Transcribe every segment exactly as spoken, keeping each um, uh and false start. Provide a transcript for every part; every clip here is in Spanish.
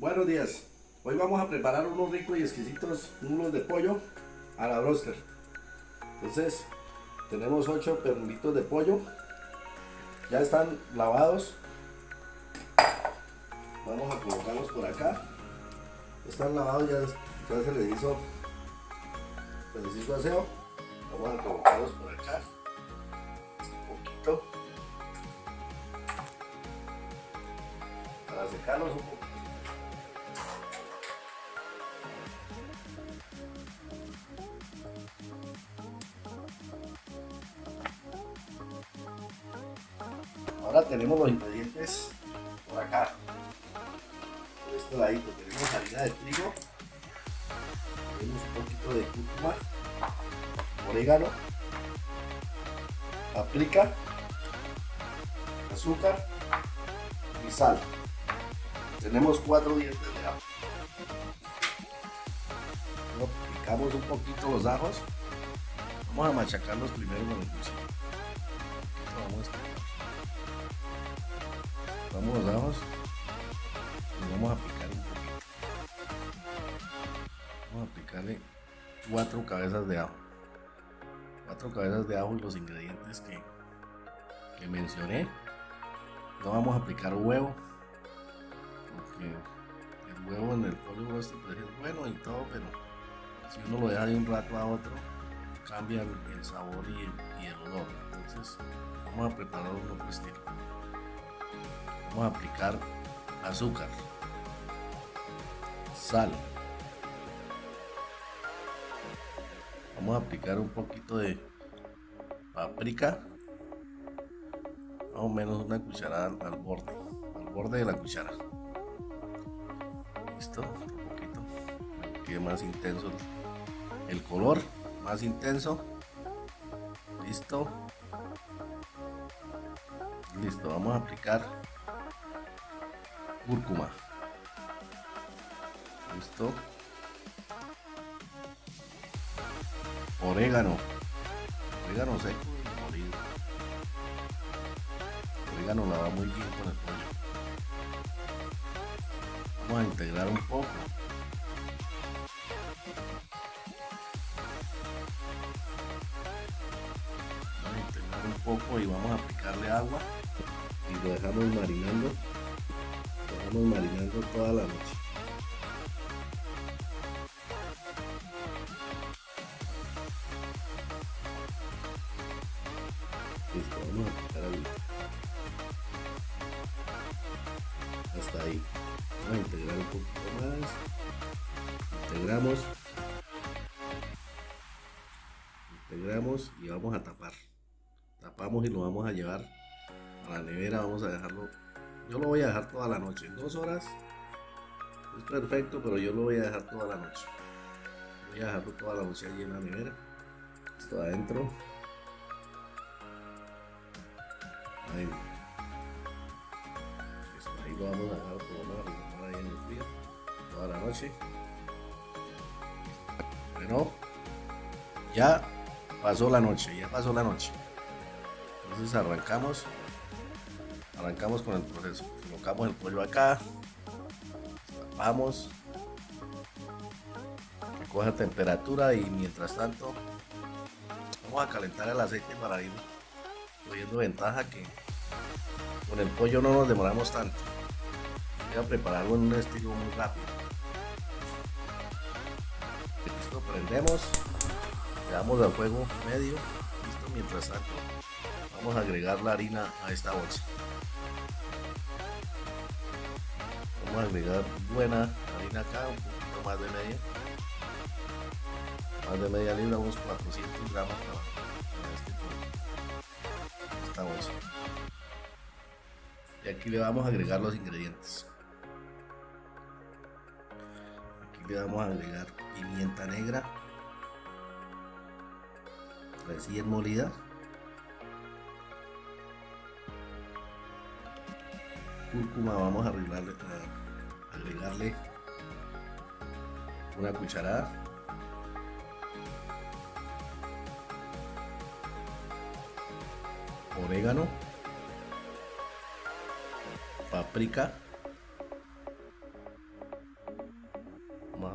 Buenos días, hoy vamos a preparar unos ricos y exquisitos muslos de pollo a la broster. Entonces tenemos ocho pernitos de pollo, ya están lavados, vamos a colocarlos por acá. Están lavados, ya, ya se les hizo, se les hizo aseo. Vamos a colocarlos por acá un poquito para secarlos un poquito. Ahora tenemos los ingredientes por acá. Por este ladito tenemos harina de trigo, tenemos un poquito de cúrcuma, orégano, paprika, azúcar y sal. Tenemos cuatro dientes de ajo. Luego picamos un poquito los ajos. Vamos a machacarlos primero con el cuchillo. Vamos a Vamos los ajos y vamos a picar un poquito. Vamos a picarle cuatro cabezas de ajo. Cuatro cabezas de ajo y los ingredientes que, que mencioné. No vamos a aplicar huevo, porque el huevo en el pollo broaster pues es bueno y todo, pero si uno lo deja de un rato a otro cambia el sabor y el, y el olor. Entonces vamos a prepararlo de otro estilo. Vamos a aplicar azúcar, sal, vamos a aplicar un poquito de paprika, más o menos una cucharada al borde, al borde de la cuchara. Listo, un poquito, que quede más intenso el, el color, más intenso. Listo, listo, vamos a aplicar cúrcuma. Listo. Orégano. Orégano seco y molido. Orégano la va muy bien con el pollo. Vamos a integrar un poco. Vamos a integrar un poco y vamos a aplicarle agua y lo dejamos marinando. Estamos marinando toda la noche. Listo, vamos a quitar ahí. Hasta ahí. Vamos a integrar un poquito más. Integramos. Integramos y vamos a tapar. Tapamos y lo vamos a llevar a la nevera. Vamos a dejarlo. Yo lo voy a dejar toda la noche, en dos horas es perfecto, pero yo lo voy a dejar toda la noche. Voy a dejarlo toda la noche allí en la nevera. Esto adentro. Ahí. Esto ahí lo vamos a dejar por lo menos ahí en el frío toda la noche. Bueno, ya pasó la noche, ya pasó la noche. Entonces arrancamos. Arrancamos con el proceso, colocamos el pollo acá, tapamos, que coja temperatura y mientras tanto vamos a calentar el aceite para ir cogiendo ventaja, que con el pollo no nos demoramos tanto. Voy a prepararlo en un estilo muy rápido. Listo, prendemos, le damos al fuego medio, listo, mientras tanto vamos a agregar la harina a esta bolsa. Vamos a agregar buena harina acá, un poquito más de media, más de media libra, unos cuatrocientos gramos para este pollo, esta bolsa. Y aquí le vamos a agregar los ingredientes. Aquí le vamos a agregar pimienta negra recién molida, cúrcuma, vamos a agregarle, a agregarle una cucharada, orégano, paprika, más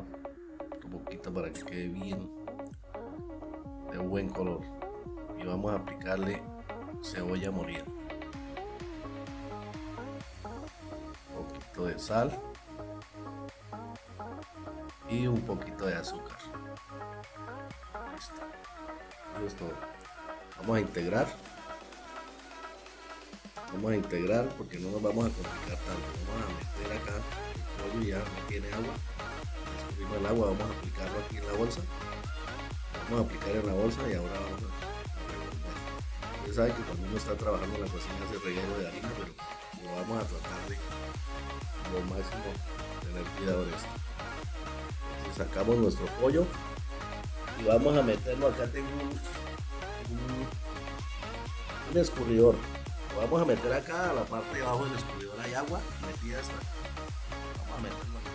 tu boquita para que quede bien de buen color, y vamos a aplicarle cebolla molida, un poquito de sal y un poquito de azúcar. Listo, eso es todo. Vamos a integrar, vamos a integrar porque no nos vamos a complicar tanto. Vamos a meter acá el pollo, ya no tiene agua, descubrimos el agua, vamos a aplicarlo aquí en la bolsa, vamos a aplicar en la bolsa y ahora vamos a revolver. Ustedes saben que cuando uno está trabajando en la cocina hace relleno de harina, pero lo vamos a tratar de lo máximo tener cuidado de esto. Entonces sacamos nuestro pollo y vamos a meterlo. Acá tengo un, un, un escurridor, lo vamos a meter acá a la parte de abajo del escurridor. Hay agua metida hasta acá. Vamos a meterlo aquí.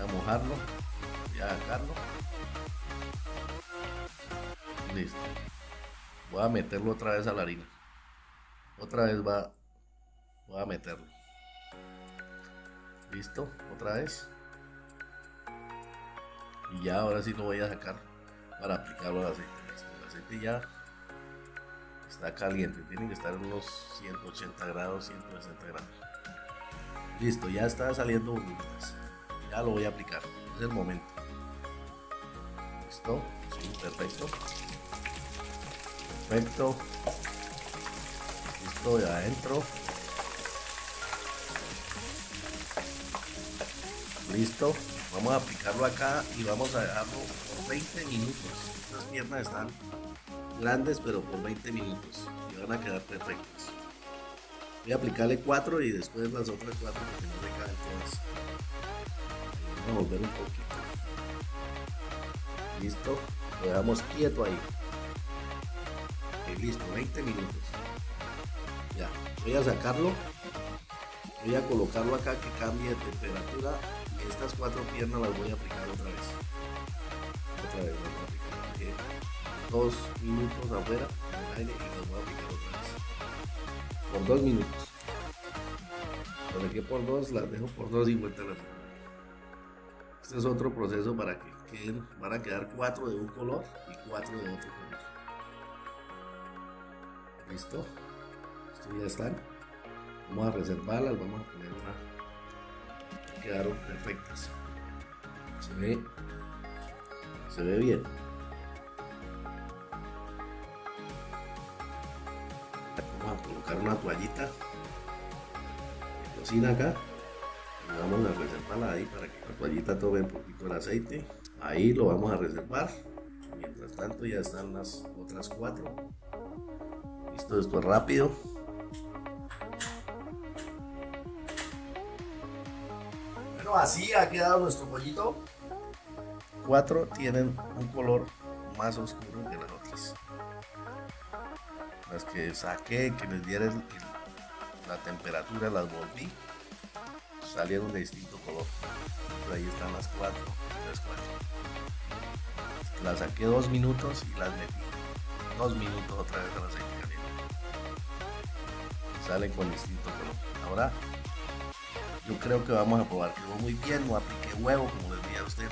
Voy a mojarlo, voy a sacarlo. Listo, voy a meterlo otra vez a la harina, otra vez va voy a meterlo. Listo, otra vez, y ya ahora sí lo voy a sacar para aplicarlo al aceite. Listo, el aceite ya está caliente, tiene que estar en unos ciento ochenta grados, ciento sesenta grados. Listo, ya está saliendo burbujas, ya lo voy a aplicar, es el momento. Listo, sí, perfecto, perfecto. Listo, ya adentro. Listo, vamos a aplicarlo acá y vamos a dejarlo por veinte minutos. Estas piernas están grandes, pero por veinte minutos y van a quedar perfectas. Voy a aplicarle cuatro y después las otras cuatro porque no me caen todas. Vamos a volver un poquito. Listo, lo dejamos quieto ahí. Ok, listo, veinte minutos. Ya, voy a sacarlo, voy a colocarlo acá que cambie de temperatura. Estas cuatro piernas las voy a aplicar otra vez. Otra vez, vamos a aplicar aquí dos minutos afuera en el aire y las voy a aplicar otra vez. Por dos minutos. Lo dejé por dos, las dejo por dos y vuelta a la aplico. Este es otro proceso para que queden, van a quedar cuatro de un color y cuatro de otro color. Listo. Esto ya están. Vamos a reservarlas, vamos a poner una. Quedaron perfectas, se ve se ve bien. Vamos a colocar una toallita de cocina acá y vamos a reservarla ahí para que la toallita tome un poquito el aceite. Ahí lo vamos a reservar. Mientras tanto ya están las otras cuatro. Listo, esto es rápido. Así ha quedado nuestro pollito. Cuatro tienen un color más oscuro que las otras, las que saqué, que les diera el, el, la temperatura, las volví, salieron de distinto color. Entonces ahí están las cuatro, las cuatro. Las saqué dos minutos y las metí dos minutos otra vez a la aceite caliente. Salen con distinto color. Ahora yo creo que vamos a probar, quedó muy bien, no apliqué huevo como les dije a usted.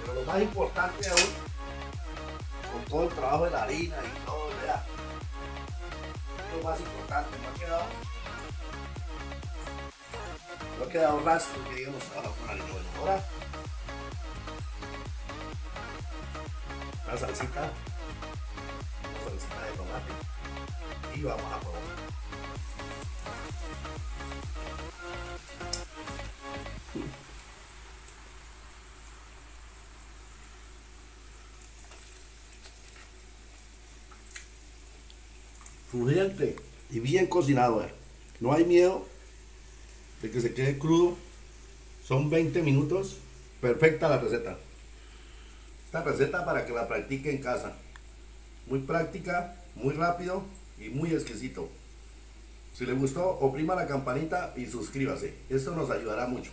Pero lo más importante aún, con todo el trabajo de la harina y todo, ¿verdad? Lo más importante, no ha quedado, no ha quedado rastro que digamos trabajar con harina. Bueno, ahora una salsita, una salsita de tomate y vamos a probar. Crujiente y bien cocinado, eh. No hay miedo de que se quede crudo. Son veinte minutos. Perfecta la receta. Esta receta para que la practique en casa. Muy práctica, muy rápido y muy exquisito. Si le gustó, oprima la campanita y suscríbase. Esto nos ayudará mucho.